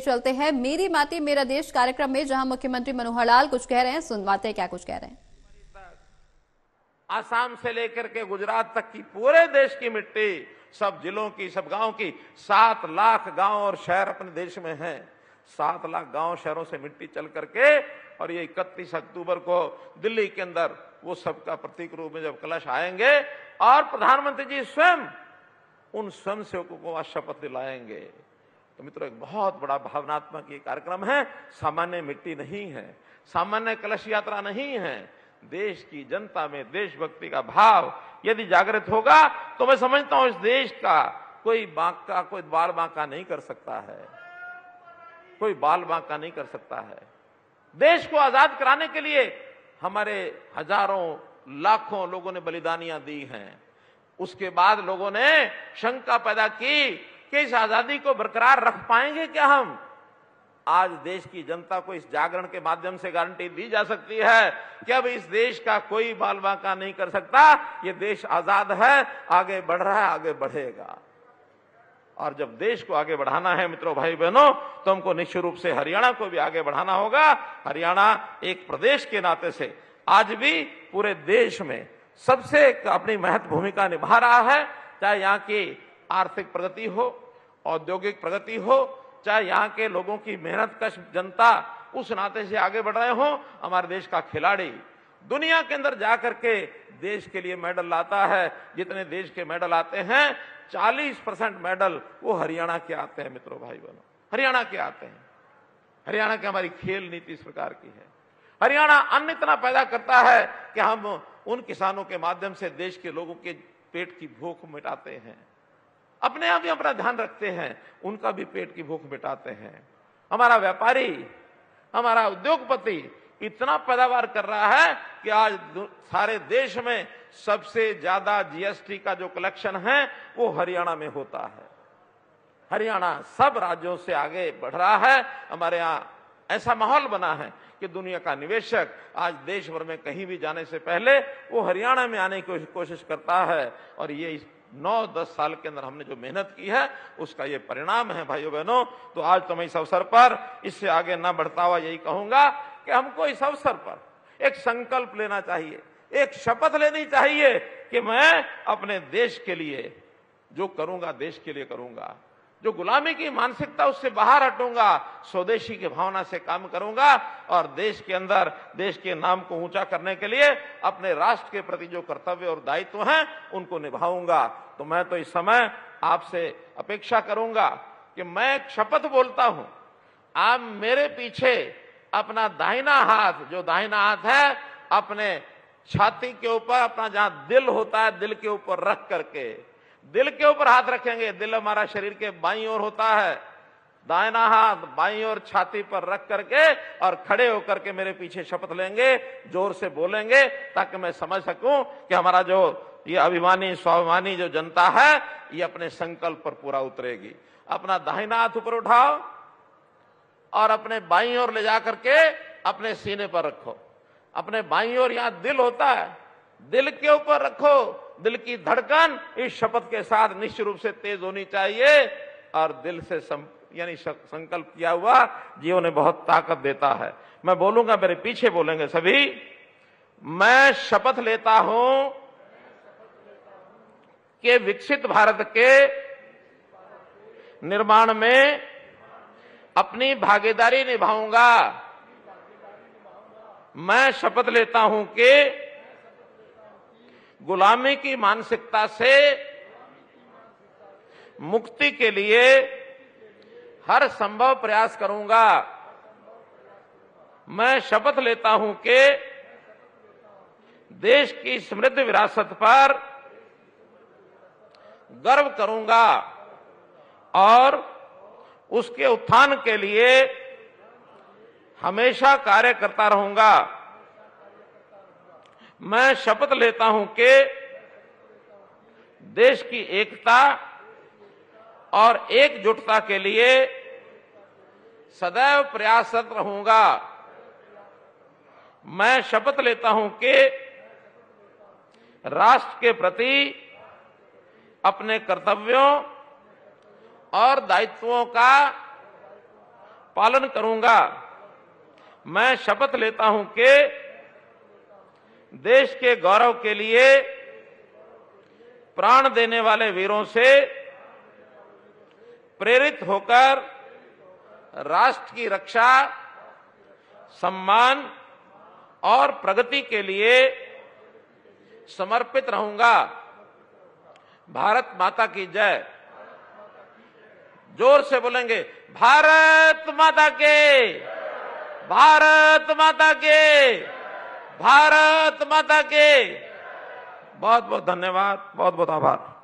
चलते हैं मेरी माटी मेरा देश कार्यक्रम में, जहां मुख्यमंत्री मनोहर लाल कुछ कह रहे हैं, सुनवाते क्या कुछ कह रहे हैं। आसाम से लेकर के गुजरात तक की पूरे देश की मिट्टी, सब जिलों की, सब गांव की, 7 लाख गांव और शहर अपने देश में हैं। 7 लाख गांव शहरों से मिट्टी चल करके और ये 31 अक्टूबर को दिल्ली के अंदर वो सबका प्रतीक रूप में जब कलश आएंगे और प्रधानमंत्री जी स्वयं उन स्वयंसेवकों को आज शपथ दिलाएंगे। तो मित्रों, एक बहुत बड़ा भावनात्मक ये कार्यक्रम है। सामान्य मिट्टी नहीं है, सामान्य कलश यात्रा नहीं है। देश की जनता में देशभक्ति का भाव यदि जागृत होगा तो मैं समझता हूं इस देश का कोई बांका, कोई बाल बांका नहीं कर सकता है, कोई बाल बांका नहीं कर सकता है। देश को आजाद कराने के लिए हमारे हजारों लाखों लोगों ने बलिदानियां दी हैं। उसके बाद लोगों ने शंका पैदा की कि इस आजादी को बरकरार रख पाएंगे क्या हम। आज देश की जनता को इस जागरण के माध्यम से गारंटी दी जा सकती है कि अब इस देश का कोई बाल बांका नहीं कर सकता। ये देश आजाद है, आगे बढ़ रहा है, आगे बढ़ेगा। और जब देश को आगे बढ़ाना है मित्रों, भाई बहनों, तो हमको निश्चित रूप से हरियाणा को भी आगे बढ़ाना होगा। हरियाणा एक प्रदेश के नाते से आज भी पूरे देश में सबसे अपनी महत्व भूमिका निभा रहा है। चाहे यहाँ की आर्थिक प्रगति हो, औद्योगिक प्रगति हो, चाहे यहाँ के लोगों की मेहनत कश जनता उस नाते से आगे बढ़ रहे हो। हमारे देश का खिलाड़ी दुनिया के अंदर जा करके देश के लिए मेडल लाता है। जितने देश के मेडल आते हैं 40% मेडल वो हरियाणा के आते हैं। मित्रों, भाई बहनों, हरियाणा के आते हैं। हरियाणा की हमारी खेल नीति इस प्रकार की है। हरियाणा अन्न इतना पैदा करता है कि हम उन किसानों के माध्यम से देश के लोगों के पेट की भूख मिटाते हैं। अपने आप ही अपना ध्यान रखते हैं, उनका भी पेट की भूख मिटाते हैं। हमारा व्यापारी, हमारा उद्योगपति इतना पैदावार कर रहा है कि आज सारे देश में सबसे ज्यादा जीएसटी का जो कलेक्शन है वो हरियाणा में होता है। हरियाणा सब राज्यों से आगे बढ़ रहा है। हमारे यहाँ ऐसा माहौल बना है कि दुनिया का निवेशक आज देश भर में कहीं भी जाने से पहले वो हरियाणा में आने की कोशिश करता है। और ये 9-10 साल के अंदर हमने जो मेहनत की है उसका ये परिणाम है भाइयों बहनों। तो आज तो मैं इस अवसर पर इससे आगे ना बढ़ता हुआ यही कहूंगा कि हमको इस अवसर पर एक संकल्प लेना चाहिए, एक शपथ लेनी चाहिए कि मैं अपने देश के लिए जो करूंगा देश के लिए करूंगा। जो गुलामी की मानसिकता उससे बाहर हटूंगा, स्वदेशी की भावना से काम करूंगा और देश के अंदर देश के नाम को ऊंचा करने के लिए अपने राष्ट्र के प्रति जो कर्तव्य और दायित्व हैं उनको निभाऊंगा। तो मैं तो इस समय आपसे अपेक्षा करूंगा कि मैं शपथ बोलता हूं, आप मेरे पीछे अपना दाहिना हाथ, जो दाहिना हाथ है अपने छाती के ऊपर, अपना जहां दिल होता है दिल के ऊपर रख करके, दिल के ऊपर हाथ रखेंगे। दिल हमारा शरीर के बाईं ओर होता है, दाहिना हाथ बाईं ओर छाती पर रख करके और खड़े होकर के मेरे पीछे शपथ लेंगे, जोर से बोलेंगे ताकि मैं समझ सकूं कि हमारा जो ये अभिमानी स्वाभिमानी जो जनता है ये अपने संकल्प पर पूरा उतरेगी। अपना दाहिना हाथ ऊपर उठाओ और अपने बाईं ओर ले जा करके अपने सीने पर रखो। अपने बाईं ओर यहाँ दिल होता है, दिल के ऊपर रखो। दिल की धड़कन इस शपथ के साथ निश्चित रूप से तेज होनी चाहिए। और दिल से यानी संकल्प किया हुआ जीवन ने बहुत ताकत देता है। मैं बोलूंगा, मेरे पीछे बोलेंगे सभी। मैं शपथ लेता हूं कि विकसित भारत के निर्माण में अपनी भागीदारी निभाऊंगा। मैं शपथ लेता हूं कि गुलामी की मानसिकता से मुक्ति के लिए हर संभव प्रयास करूंगा। मैं शपथ लेता हूं कि देश की समृद्ध विरासत पर गर्व करूंगा और उसके उत्थान के लिए हमेशा कार्य करता रहूंगा। मैं शपथ लेता हूं कि देश की एकता और एकजुटता के लिए सदैव प्रयासरत रहूंगा। मैं शपथ लेता हूं कि राष्ट्र के प्रति अपने कर्तव्यों और दायित्वों का पालन करूंगा। मैं शपथ लेता हूं कि देश के गौरव के लिए प्राण देने वाले वीरों से प्रेरित होकर राष्ट्र की रक्षा, सम्मान और प्रगति के लिए समर्पित रहूंगा। भारत माता की जय। जोर से बोलेंगे, भारत माता के, भारत माता के, भारत माता के। बहुत बहुत धन्यवाद, बहुत बहुत आभार।